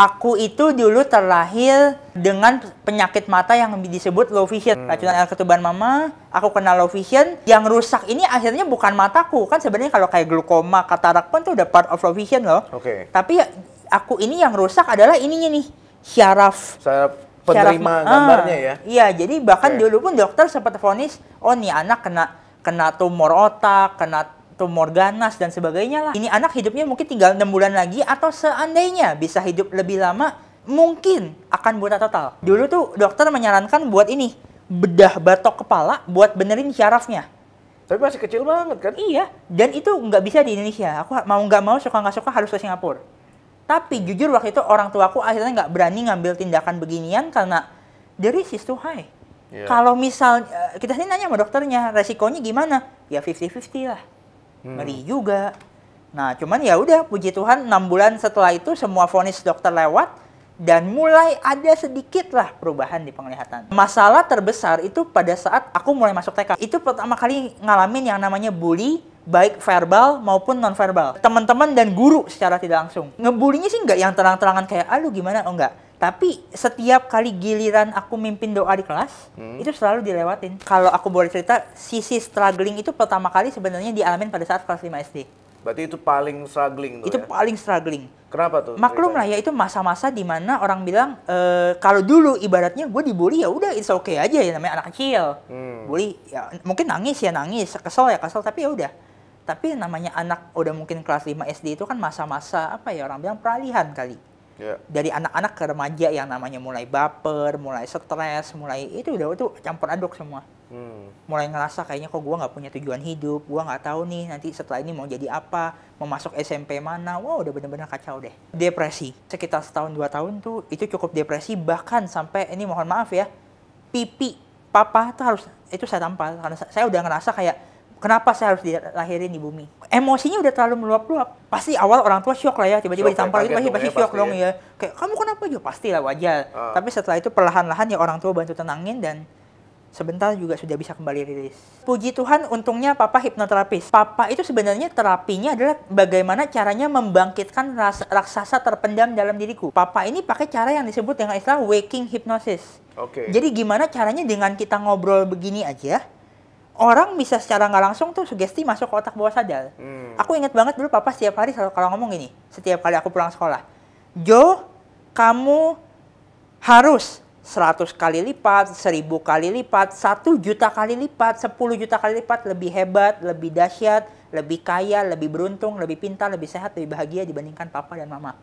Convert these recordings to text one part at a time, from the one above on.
Aku itu dulu terlahir dengan penyakit mata yang disebut low vision. Racunan air ketuban mama, aku kena low vision. Yang rusak ini akhirnya bukan mataku. Kan sebenarnya kalau kayak glaukoma, katarak pun tuh udah part of low vision loh. Oke. Tapi aku ini yang rusak adalah ininya nih, syaraf. Penerima gambarnya ya? Iya, jadi bahkan dulu pun dokter sempat vonis, oh nih anak kena tumor otak, kena tumor ganas dan sebagainya lah. Ini anak hidupnya mungkin tinggal 6 bulan lagi atau seandainya bisa hidup lebih lama mungkin akan buta total. Dulu tuh dokter menyarankan buat ini, bedah batok kepala buat benerin syarafnya. Tapi masih kecil banget kan? Iya, dan itu nggak bisa di Indonesia. Aku mau nggak mau, suka nggak suka harus ke Singapura. Tapi jujur waktu itu orang tuaku akhirnya nggak berani ngambil tindakan beginian karena the risk is too high. Yeah. Kalau misal, kita sini nanya sama dokternya, resikonya gimana? Ya 50-50 lah. Ngeri juga. Nah, cuman ya udah, puji Tuhan 6 bulan setelah itu semua vonis dokter lewat dan mulai ada sedikit lah perubahan di penglihatan. Masalah terbesar itu pada saat aku mulai masuk TK. Itu pertama kali ngalamin yang namanya bully, baik verbal maupun non-verbal. Teman-teman dan guru secara tidak langsung. Ngebulinya sih nggak yang terang-terangan kayak, ah lu gimana, oh nggak. Tapi setiap kali giliran aku mimpin doa di kelas, itu selalu dilewatin. Kalau aku boleh cerita, sisi struggling itu pertama kali sebenarnya dialamin pada saat kelas 5 SD. Berarti itu paling struggling tuh. Itu ya? Paling struggling. Kenapa tuh? Maklum lah ya, itu masa-masa dimana orang bilang, kalau dulu ibaratnya gue dibully ya udah it's okay aja ya, namanya anak kecil. Bully, ya mungkin nangis ya nangis, kesel ya kesel, tapi ya udah. Tapi namanya anak udah mungkin kelas 5 SD itu kan masa-masa apa ya, orang bilang peralihan kali. Yeah. Dari anak-anak ke remaja yang namanya mulai baper, mulai stres, mulai itu udah itu campur aduk semua. Mulai ngerasa kayaknya kok gue nggak punya tujuan hidup, gue nggak tahu nih nanti setelah ini mau jadi apa, mau masuk SMP mana, wow udah bener-bener kacau deh. Depresi, sekitar setahun 2 tahun tuh itu cukup depresi, bahkan sampai ini mohon maaf ya, pipi papa tuh harus, itu saya tampal karena saya udah ngerasa kayak kenapa saya harus dilahirin di bumi? Emosinya udah terlalu meluap-luap. Pasti awal orang tua shock lah ya, tiba-tiba ditampar gitu pasti shock dong ya. Kayak kamu kenapa aja? Pastilah wajar. Tapi setelah itu perlahan-lahan ya orang tua bantu tenangin dan sebentar juga sudah bisa kembali rilis. Puji Tuhan untungnya papa hipnoterapis. Papa itu sebenarnya terapinya adalah bagaimana caranya membangkitkan raksasa terpendam dalam diriku. Papa ini pakai cara yang disebut dengan istilah waking hypnosis. Okay. Jadi gimana caranya dengan kita ngobrol begini aja, orang bisa secara nggak langsung tuh sugesti masuk ke otak bawah sadar. Aku ingat banget dulu papa setiap hari kalau ngomong gini, setiap kali aku pulang sekolah. Jo, kamu harus 100 kali lipat, 1000 kali lipat, 1 juta kali lipat, 10 juta kali lipat lebih hebat, lebih dahsyat, lebih kaya, lebih beruntung, lebih pintar, lebih sehat, lebih bahagia dibandingkan papa dan mama.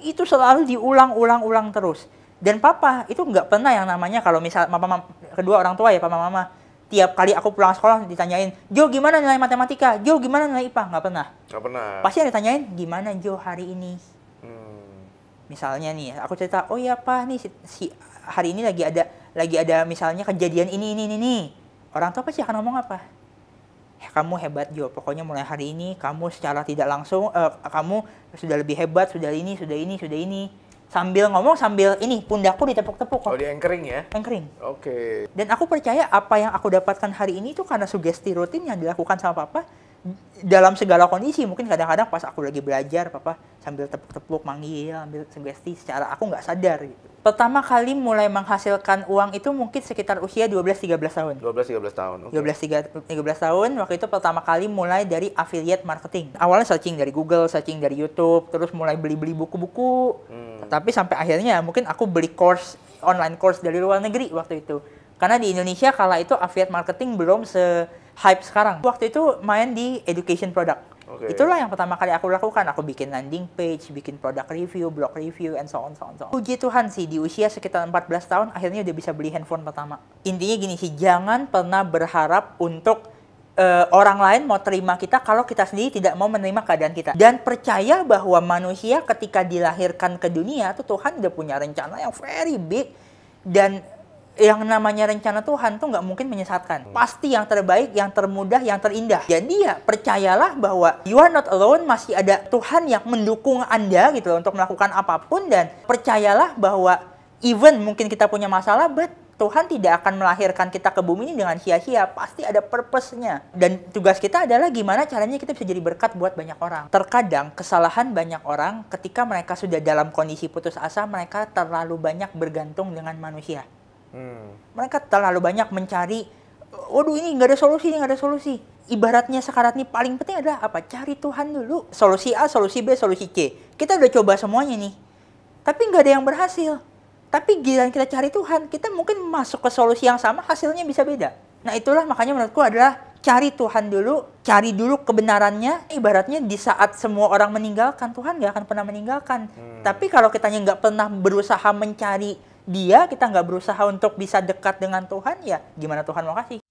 Itu selalu diulang-ulang-ulang terus. Dan papa itu nggak pernah yang namanya kalau misal mama, kedua orang tua ya papa mama, tiap kali aku pulang sekolah ditanyain, Jo gimana nilai matematika? Jo gimana nilai IPA? Nggak pernah. Nggak pernah. Pasti yang ditanyain, gimana Jo hari ini? Misalnya nih, aku cerita, oh iya Pak, nih si hari ini lagi ada misalnya kejadian ini. Orang tua pasti akan ngomong apa? Kamu hebat Jo, pokoknya mulai hari ini kamu secara tidak langsung, kamu sudah lebih hebat, sudah ini. Sambil ngomong, sambil ini, pundakku ditepuk-tepuk kok. Oh, di anchoring ya? Anchoring. Oke. Dan aku percaya apa yang aku dapatkan hari ini itu karena sugesti rutin yang dilakukan sama papa dalam segala kondisi. Mungkin kadang-kadang pas aku lagi belajar, papa sambil tepuk-tepuk, manggil, ambil sugesti secara aku nggak sadar. Pertama kali mulai menghasilkan uang itu mungkin sekitar usia 12-13 tahun. 12-13 tahun, oke. 12-13 tahun, waktu itu pertama kali mulai dari affiliate marketing. Awalnya searching dari Google, searching dari YouTube, terus mulai beli-beli buku-buku. Tapi sampai akhirnya mungkin aku beli course, online course dari luar negeri waktu itu. Karena di Indonesia kala itu affiliate marketing belum se-hype sekarang. Waktu itu main di education product. Okay. Itulah yang pertama kali aku lakukan. Aku bikin landing page, bikin product review, blog review, and so on, so on, so on. Puji Tuhan sih, di usia sekitar 14 tahun akhirnya udah bisa beli handphone pertama. Intinya gini sih, jangan pernah berharap untuk orang lain mau terima kita kalau kita sendiri tidak mau menerima keadaan kita. Dan percaya bahwa manusia ketika dilahirkan ke dunia tuh Tuhan udah punya rencana yang very big. Dan yang namanya rencana Tuhan tuh nggak mungkin menyesatkan. Pasti yang terbaik, yang termudah, yang terindah. Jadi ya percayalah bahwa you are not alone, masih ada Tuhan yang mendukung Anda gitu loh, untuk melakukan apapun. Dan percayalah bahwa even mungkin kita punya masalah, but Tuhan tidak akan melahirkan kita ke bumi ini dengan sia-sia, pasti ada purpose-nya. Dan tugas kita adalah gimana caranya kita bisa jadi berkat buat banyak orang. Terkadang kesalahan banyak orang ketika mereka sudah dalam kondisi putus asa, mereka terlalu banyak bergantung dengan manusia. Mereka terlalu banyak mencari, waduh ini nggak ada solusi, nggak ada solusi. Ibaratnya sekarat nih paling penting adalah apa? Cari Tuhan dulu. Solusi A, solusi B, solusi C. Kita udah coba semuanya nih. Tapi nggak ada yang berhasil. Tapi giliran kita cari Tuhan, kita mungkin masuk ke solusi yang sama, hasilnya bisa beda. Nah itulah makanya menurutku adalah cari Tuhan dulu, cari dulu kebenarannya. Ibaratnya di saat semua orang meninggalkan, Tuhan nggak akan pernah meninggalkan. Tapi kalau kitanya nggak pernah berusaha mencari Dia, kita nggak berusaha untuk bisa dekat dengan Tuhan, ya gimana Tuhan mau kasih?